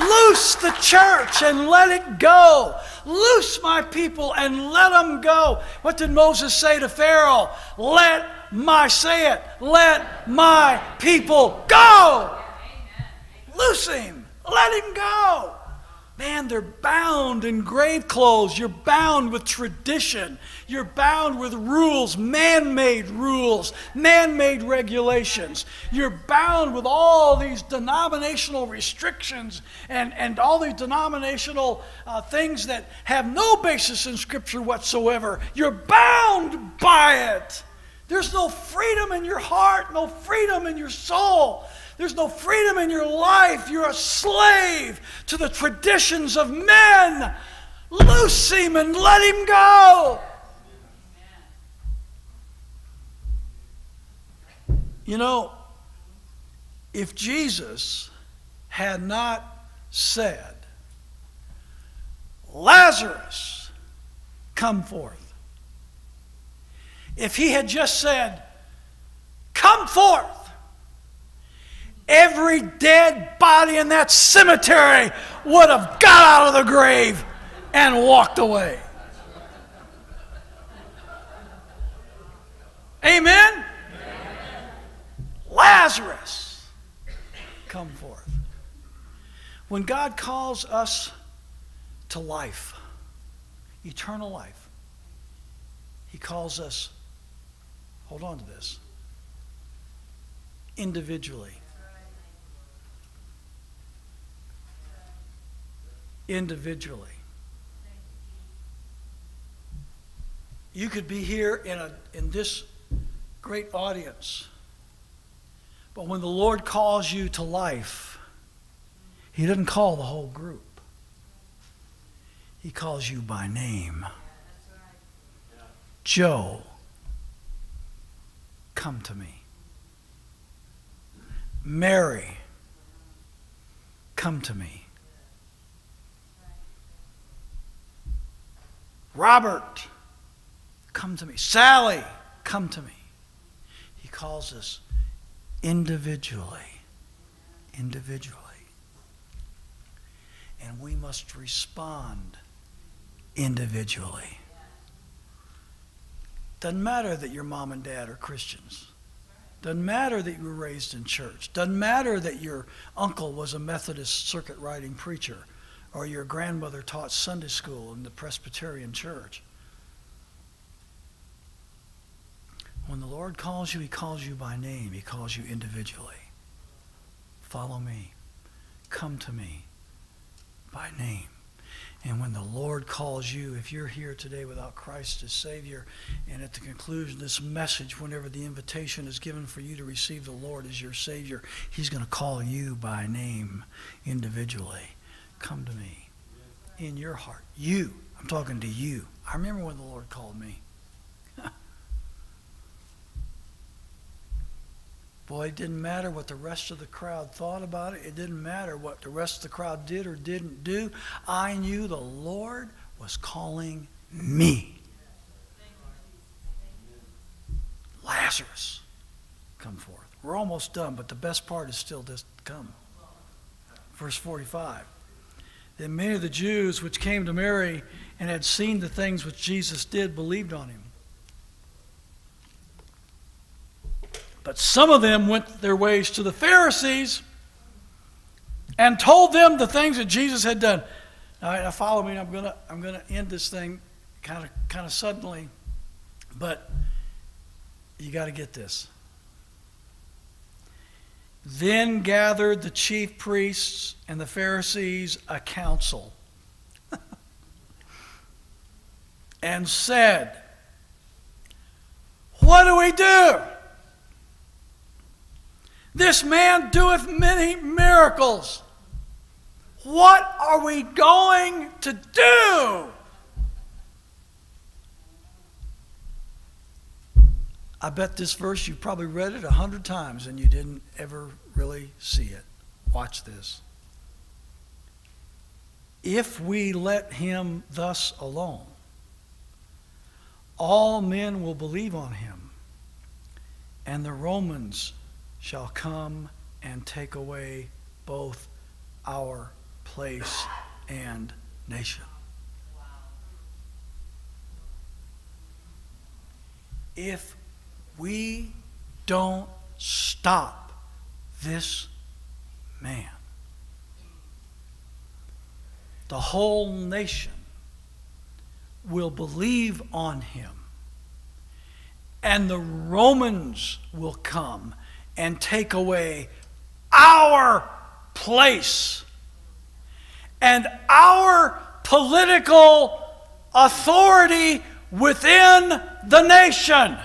Loose the church and let it go. Loose my people and let them go. What did Moses say to Pharaoh? Let my, say it, let my people go. Loose him. Let him go. Man, they're bound in grave clothes. You're bound with tradition. You're bound with rules, man-made rules, man-made regulations. You're bound with all these denominational restrictions and, and all these denominational uh, things that have no basis in Scripture whatsoever. You're bound by it. There's no freedom in your heart, no freedom in your soul. There's no freedom in your life. You're a slave to the traditions of men. Loose him and let him go. You know, if Jesus had not said, Lazarus, come forth. If he had just said, come forth, every dead body in that cemetery would have got out of the grave and walked away. Amen? Amen. Lazarus, come forth. When God calls us to life, eternal life, he calls us, hold on to this, individually. Individually. You could be here in, a, in this great audience, but when the Lord calls you to life, he doesn't call the whole group. He calls you by name. Joe, come to me. Mary, come to me. Robert, come to me. Sally, come to me. He calls us individually, individually. And we must respond individually. Doesn't matter that your mom and dad are Christians. Doesn't matter that you were raised in church. Doesn't matter that your uncle was a Methodist circuit riding preacher, or your grandmother taught Sunday school in the Presbyterian church. When the Lord calls you, he calls you by name. He calls you individually. Follow me. Come to me by name. And when the Lord calls you, if you're here today without Christ as Savior, and at the conclusion of this message, whenever the invitation is given for you to receive the Lord as your Savior, He's going to call you by name individually. Come to me in your heart. You. I'm talking to you. I remember when the Lord called me. Boy, it didn't matter what the rest of the crowd thought about it. It didn't matter what the rest of the crowd did or didn't do. I knew the Lord was calling me. Lazarus, come forth. We're almost done, but the best part is still just come. Verse forty-five. Then many of the Jews which came to Mary and had seen the things which Jesus did believed on him. But some of them went their ways to the Pharisees and told them the things that Jesus had done. Now, follow me, and I'm gonna I'm gonna end this thing kind of kind of suddenly, but you got to get this. Then gathered the chief priests and the Pharisees a council, and said, "What do we do? This man doeth many miracles. What are we going to do?" I bet this verse, you probably read it a hundred times and you didn't ever really see it. Watch this. If we let him thus alone, all men will believe on him, and the Romans shall come and take away both our place and nation. Wow. If we don't stop this man, the whole nation will believe on him, and the Romans will come and take away our place and our political authority within the nation.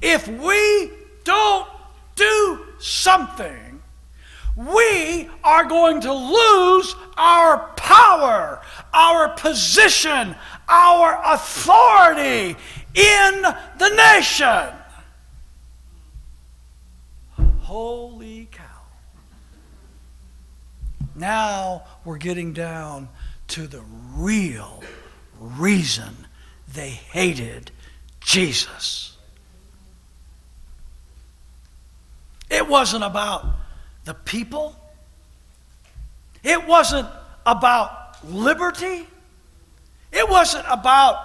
If we don't do something, we are going to lose our power, our position, our authority in the nation. Holy cow. Now we're getting down to the real reason they hated Jesus. It wasn't about the people. It wasn't about liberty. It wasn't about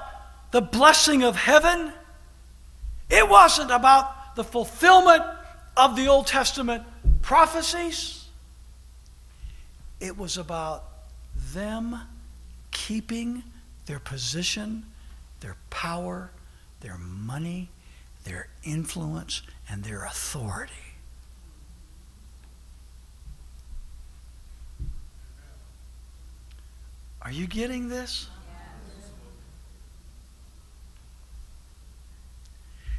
the blessing of heaven. It wasn't about the fulfillment of the Old Testament prophecies. It was about them keeping their position, their power, their money, their influence, and their authority. Are you getting this?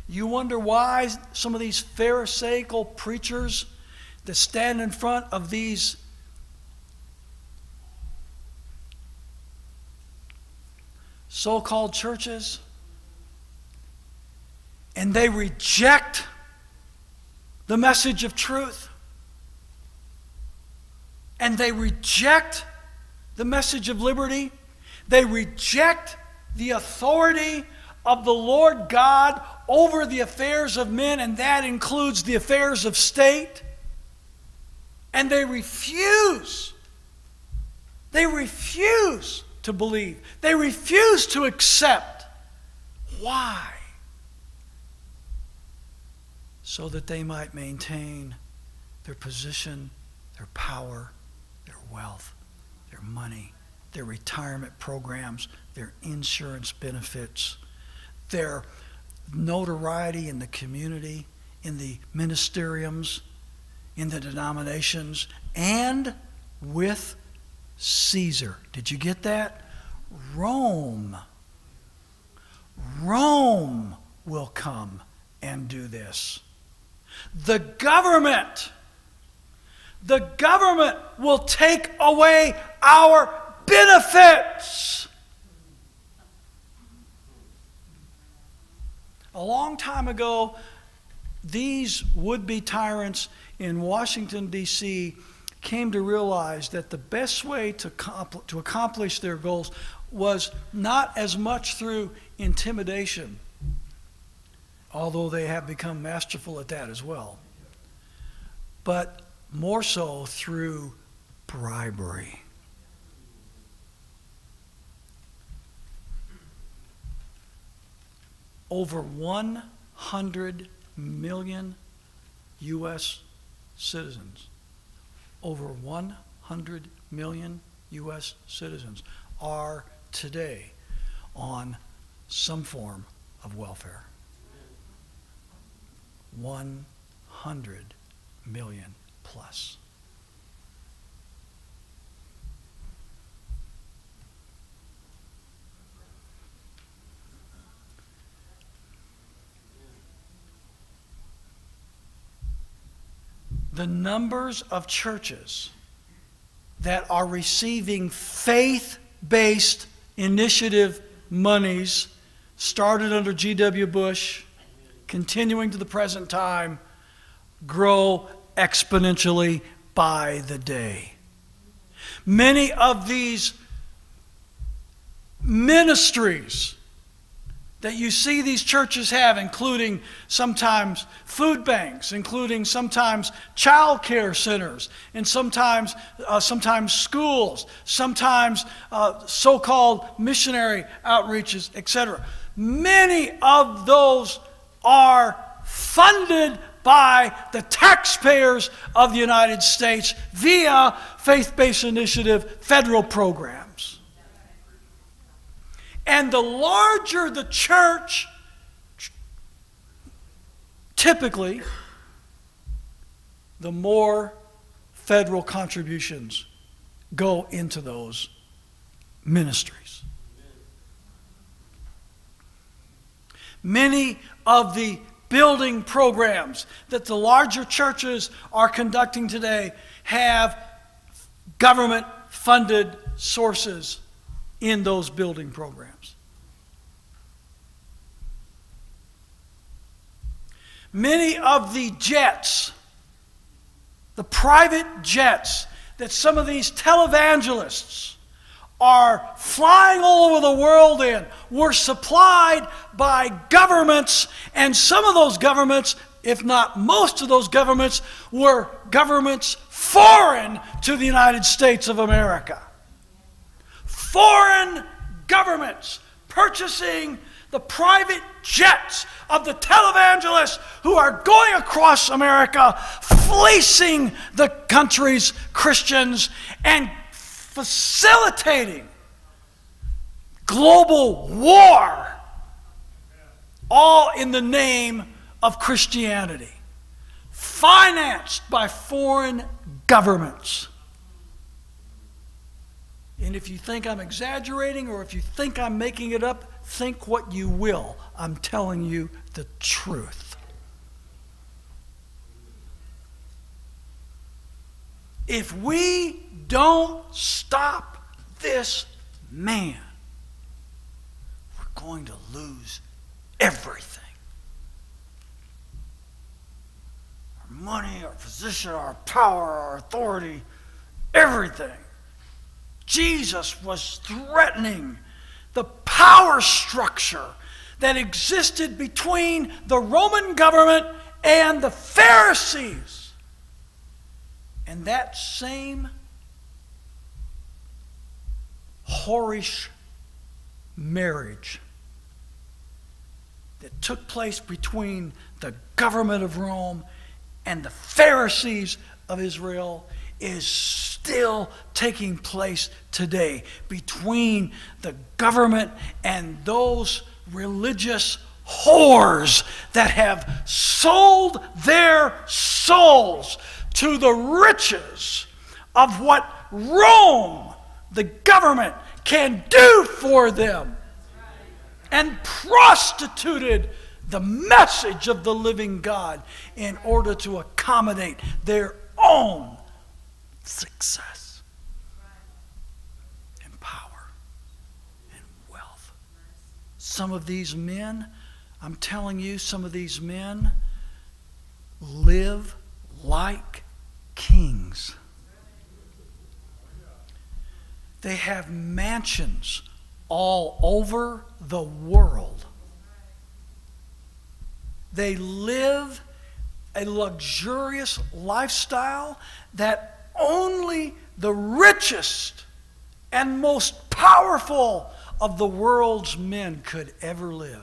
You wonder why some of these Pharisaical preachers that stand in front of these so-called churches and they reject the message of truth, and they reject the message of liberty, they reject the authority of the Lord God over the affairs of men, and that includes the affairs of state. And they refuse. They refuse to believe. They refuse to accept. Why? So that they might maintain their position, their power, their wealth, their money, their retirement programs, their insurance benefits, their notoriety in the community, in the ministeriums, in the denominations, and with Caesar. Did you get that? Rome. Rome will come and do this. The government, the government will take away our benefits. A long time ago, these would-be tyrants in Washington, D C came to realize that the best way to, to accomplish their goals was not as much through intimidation, although they have become masterful at that as well, but more so through bribery. Over one hundred million U S citizens, over one hundred million U S citizens are today on some form of welfare. one hundred million plus. The numbers of churches that are receiving faith-based initiative monies started under G W Bush, continuing to the present time, grow exponentially by the day. Many of these ministries that you see these churches have, including sometimes food banks, including sometimes child care centers, and sometimes, uh, sometimes schools, sometimes uh, so-called missionary outreaches, et cetera. Many of those are funded by the taxpayers of the United States via faith-based initiative federal programs. And the larger the church, typically, the more federal contributions go into those ministries. Many of the building programs that the larger churches are conducting today have government-funded sources in those building programs. Many of the jets, the private jets that some of these televangelists are flying all over the world in, were supplied by governments, and some of those governments, if not most of those governments, were governments foreign to the United States of America. Foreign governments purchasing the private jets of the televangelists who are going across America, fleecing the country's Christians and facilitating global war, all in the name of Christianity, financed by foreign governments. And if you think I'm exaggerating or if you think I'm making it up, think what you will. I'm telling you the truth. If we don't stop this man, we're going to lose everything. Our money, our position, our power, our authority, everything. Jesus was threatening the power structure that existed between the Roman government and the Pharisees. And that same whorish marriage that took place between the government of Rome and the Pharisees of Israel is still taking place today between the government and those religious whores that have sold their souls to the riches of what Rome, the government, can do for them, and prostituted the message of the living God in order to accommodate their own success and power and wealth. Some of these men, I'm telling you, some of these men live like kings. They have mansions all over the world. They live a luxurious lifestyle that only the richest and most powerful of the world's men could ever live.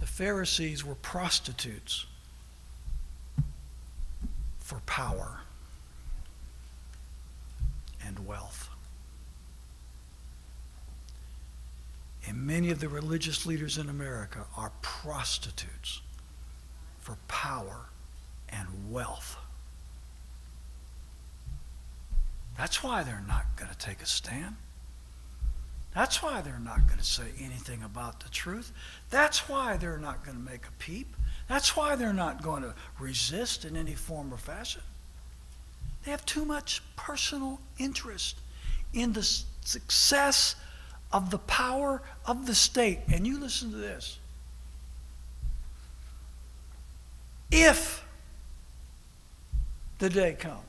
The Pharisees were prostitutes for power and wealth. And many of the religious leaders in America are prostitutes for power and wealth. That's why they're not going to take a stand. That's why they're not going to say anything about the truth. That's why they're not going to make a peep. That's why they're not going to resist in any form or fashion. They have too much personal interest in the success of the power of the state. And you listen to this. If the day comes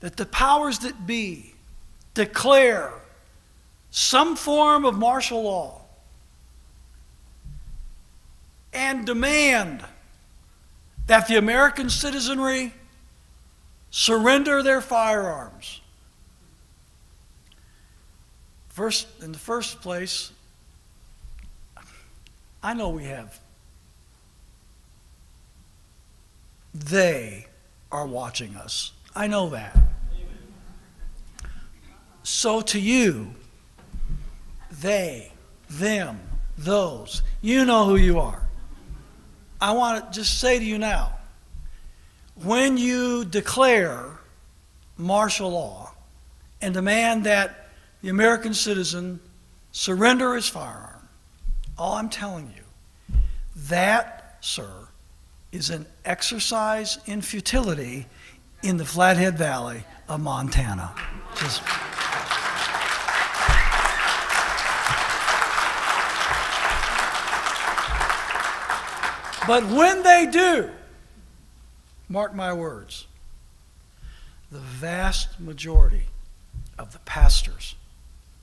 that the powers that be declare some form of martial law and demand that the American citizenry surrender their firearms. First, in the first place, I know we have. They are watching us. I know that. So to you, they, them, those, you know who you are. I want to just say to you now, when you declare martial law and demand that the American citizen surrender his firearm, all I'm telling you, that, sir, is an exercise in futility in the Flathead Valley of Montana. Just, but when they do, mark my words, the vast majority of the pastors,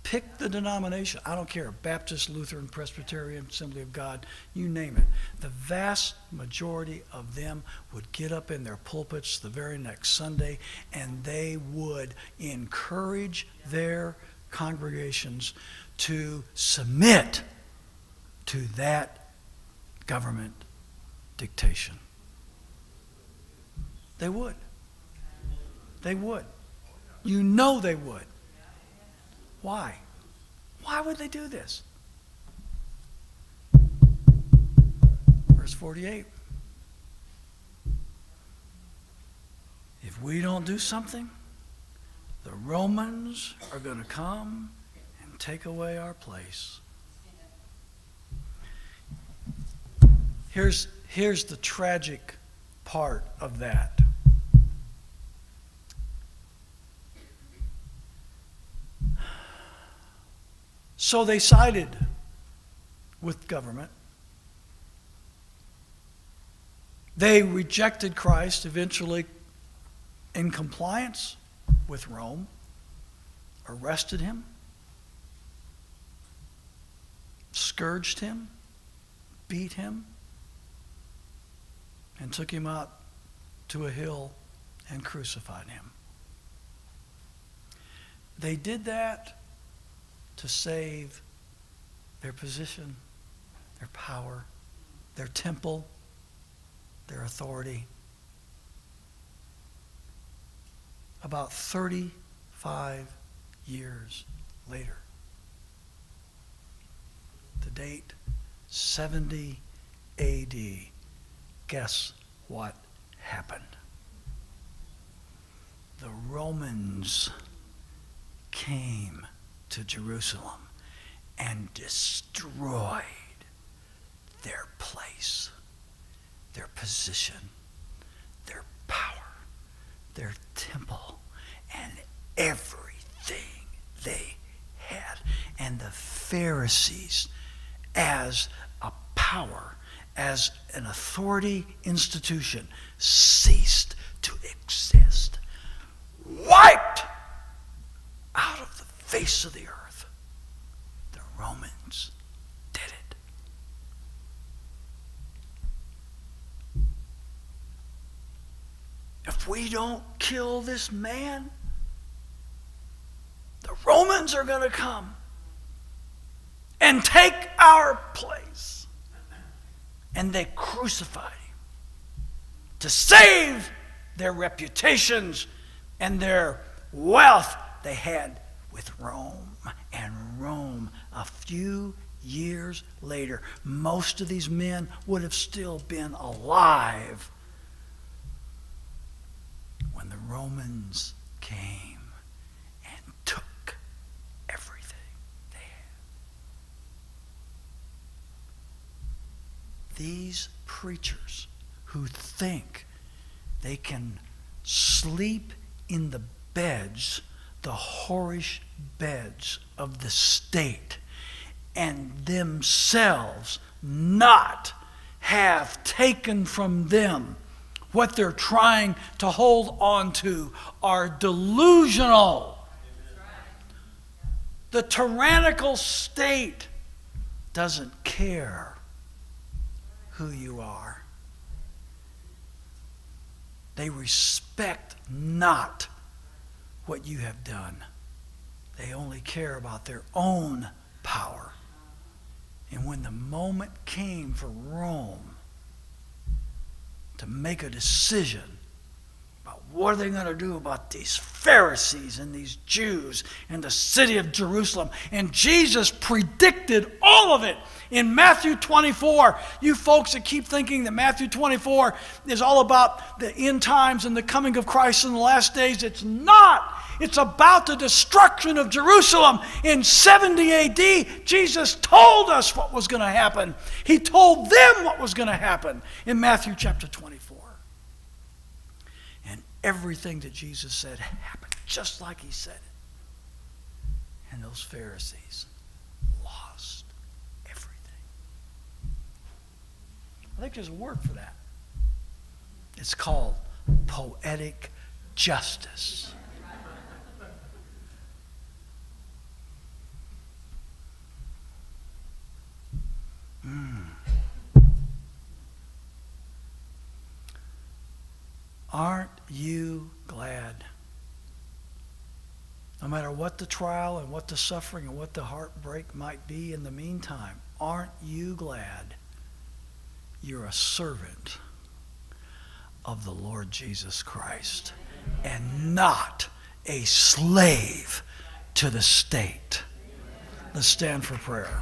pick the denomination, I don't care, Baptist, Lutheran, Presbyterian, Assembly of God, you name it, the vast majority of them would get up in their pulpits the very next Sunday and they would encourage their congregations to submit to that government dictation. They would. They would. You know they would. Why? Why would they do this? Verse forty-eight. If we don't do something, the Romans are going to come and take away our place. Here's Here's the tragic part of that. So they sided with government. They rejected Christ eventually in compliance with Rome, arrested him, scourged him, beat him, and took him out to a hill and crucified him. They did that to save their position, their power, their temple, their authority. About thirty-five years later, the date seventy A D, guess what happened. The Romans came to Jerusalem and destroyed their place, their position, their power, their temple, and everything they had. And the Pharisees, as a power, as an authority institution, ceased to exist, wiped out of the face of the earth. The Romans did it. If we don't kill this man, the Romans are going to come and take our place. And they crucified him to save their reputations and their wealth they had with Rome. And Rome, a few years later, most of these men would have still been alive when the Romans came. These preachers who think they can sleep in the beds, the whorish beds of the state, and themselves not have taken from them what they're trying to hold on to, are delusional. The tyrannical state doesn't care who you are. They respect not what you have done. They only care about their own power. And when the moment came for Rome to make a decision about what are they going to do about these Pharisees and these Jews and the city of Jerusalem, and Jesus predicted all of it. In Matthew twenty-four, you folks that keep thinking that Matthew twenty-four is all about the end times and the coming of Christ in the last days, it's not. It's about the destruction of Jerusalem. In seventy A D, Jesus told us what was going to happen. He told them what was going to happen in Matthew chapter twenty-four. And everything that Jesus said happened just like he said it. And those Pharisees lost. I think there's a word for that. It's called poetic justice. Mm. Aren't you glad? No matter what the trial and what the suffering and what the heartbreak might be in the meantime, aren't you glad you're a servant of the Lord Jesus Christ and not a slave to the state? Let's stand for prayer.